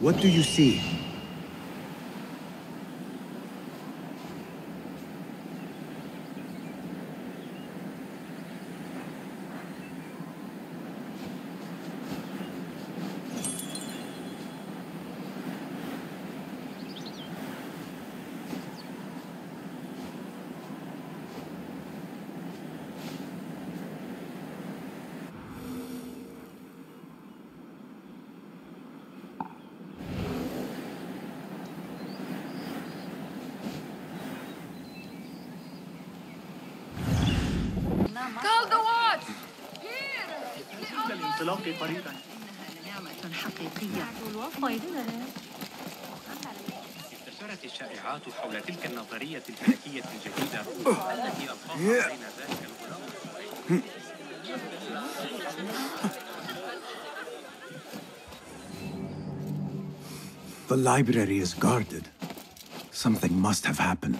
What do you see? انتشرت الشائعات حول تلك النظرية الفلكية الجديدة التي ألقاها بين ذلك الغلاف. The library is guarded. Something must have happened.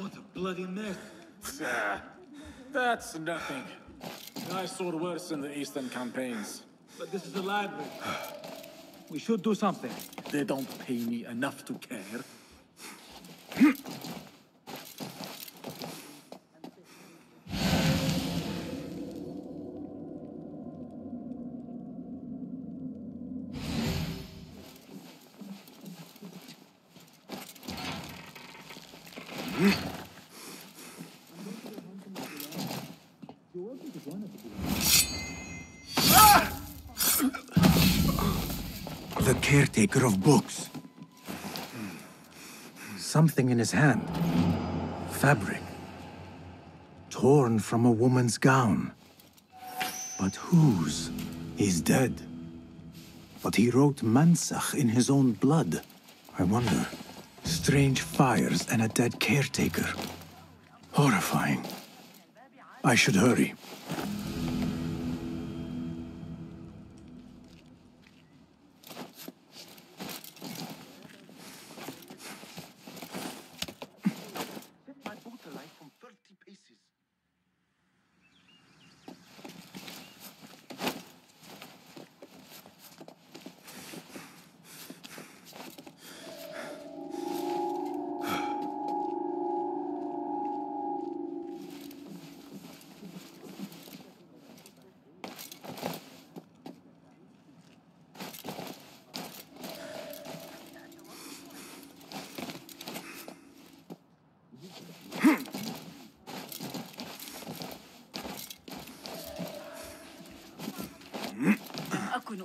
What a bloody mess! That's nothing. I saw worse in the Eastern campaigns. But this is the library. We should do something. They don't pay me enough to care. Caretaker of books. Something in his hand. Fabric. Torn from a woman's gown. But whose? He's dead. But he wrote Mansach in his own blood. I wonder. Strange fires and a dead caretaker. Horrifying. I should hurry.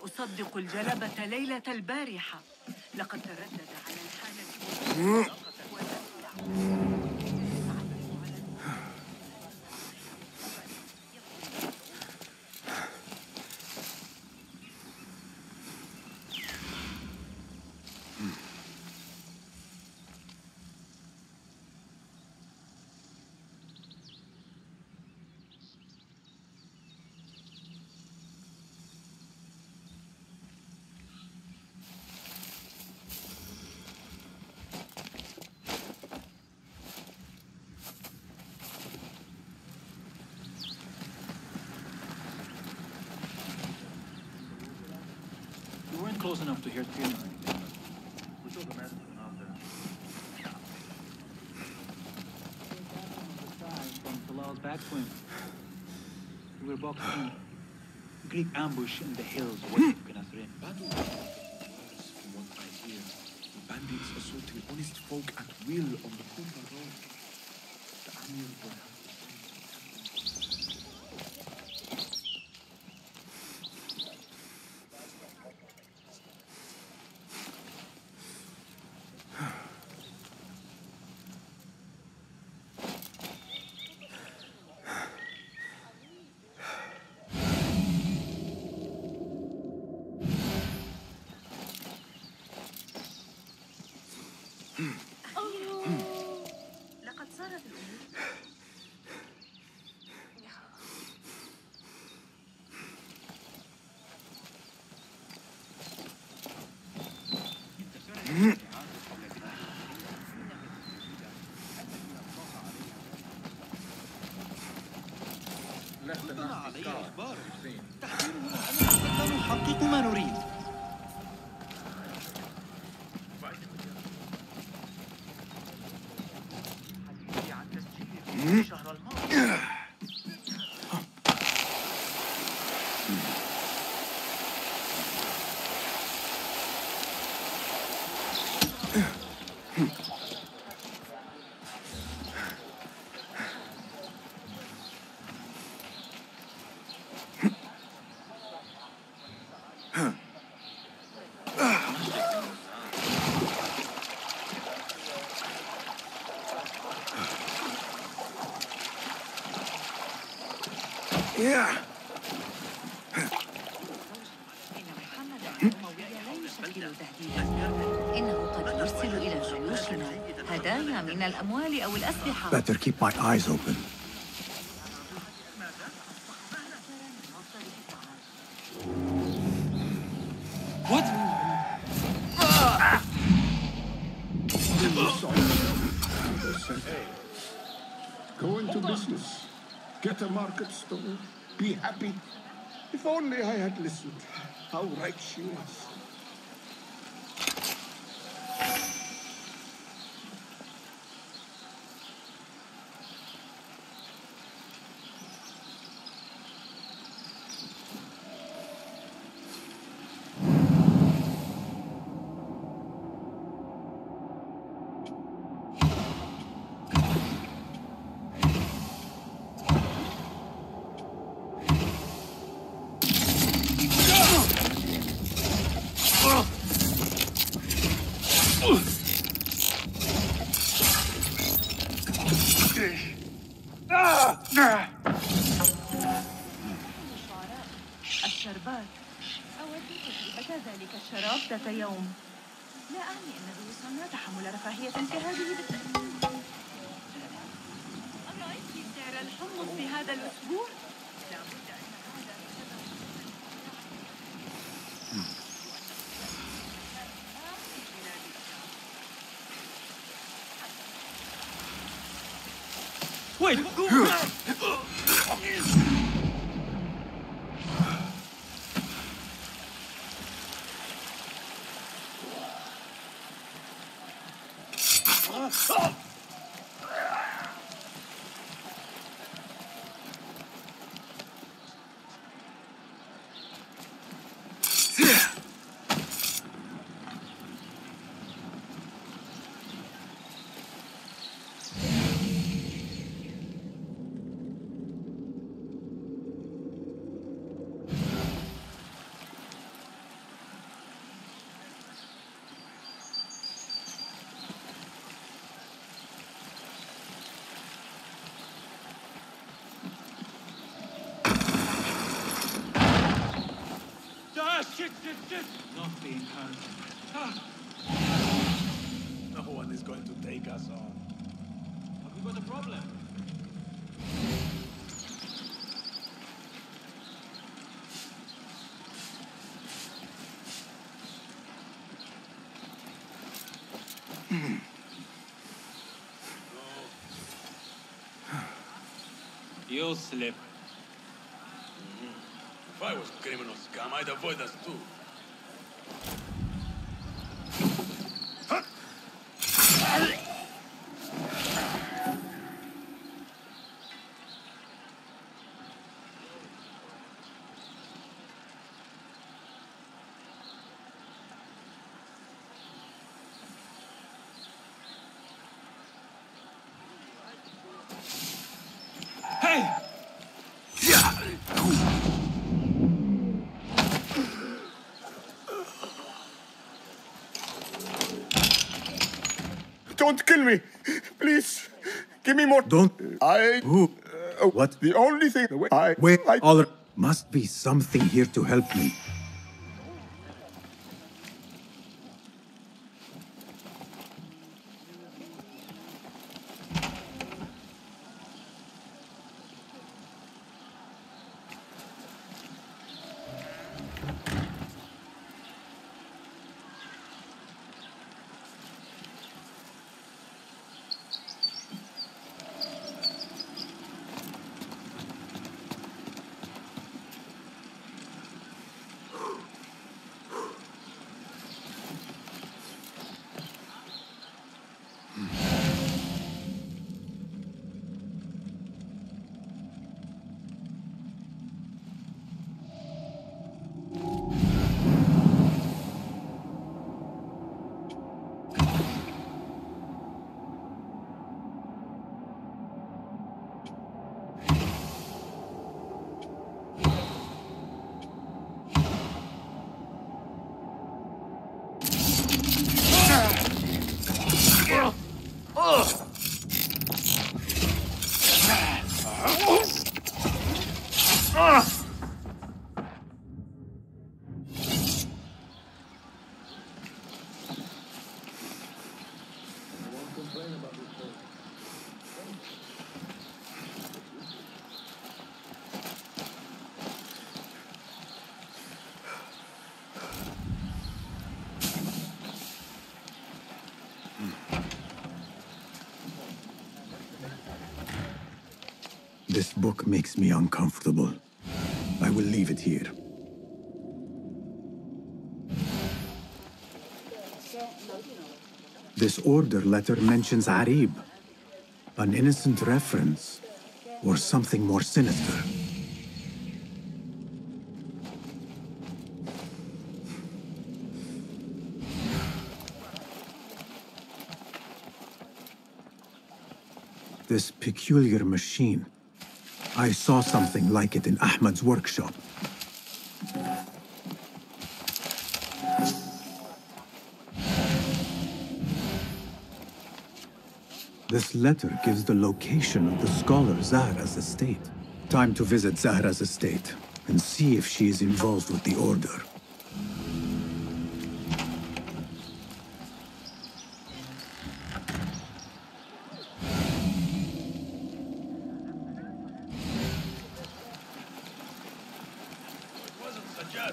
أصدق الجلبة ليلة البارحة لقد تردد على الحالة close enough to hear Tim. We took a message out there. From Talal's back swim. We were boxing Greek ambush in the hills west of Kanathrin. From what I hear, the bandits assaulting honest folk at will on the Kumbar Road. The Amir Bola. Yeah. Better keep my eyes open. What? Hey. Go into business. Get a market store. Be happy. If only I had listened. How right she was. يوم لا أعني أنه يصنع تحمل رفاهية كهذه رأيت سعر الحمص في هذا الأسبوع؟ Not being hurt. No one is going to take us on. Have we got a problem? You slip. If I was a criminal scum, I'd avoid us too. Don't kill me, please. Give me more. Don't. I. Who? What? The only thing. Wait. All must be something here to help me. This book makes me uncomfortable. I will leave it here. This order letter mentions Arib, an innocent reference, or something more sinister. This peculiar machine. I saw something like it in Ahmad's workshop. This letter gives the location of the scholar Zahra's estate. Time to visit Zahra's estate and see if she is involved with the order.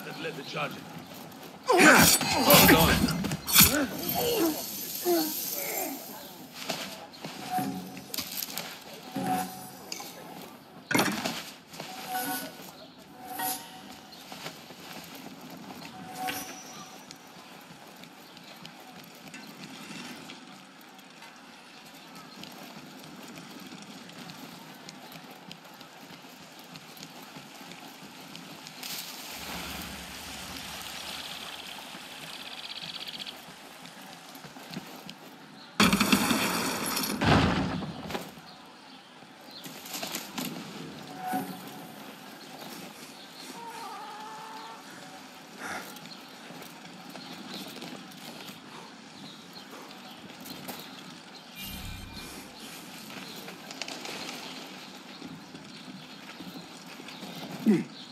That led the charging. Hold on.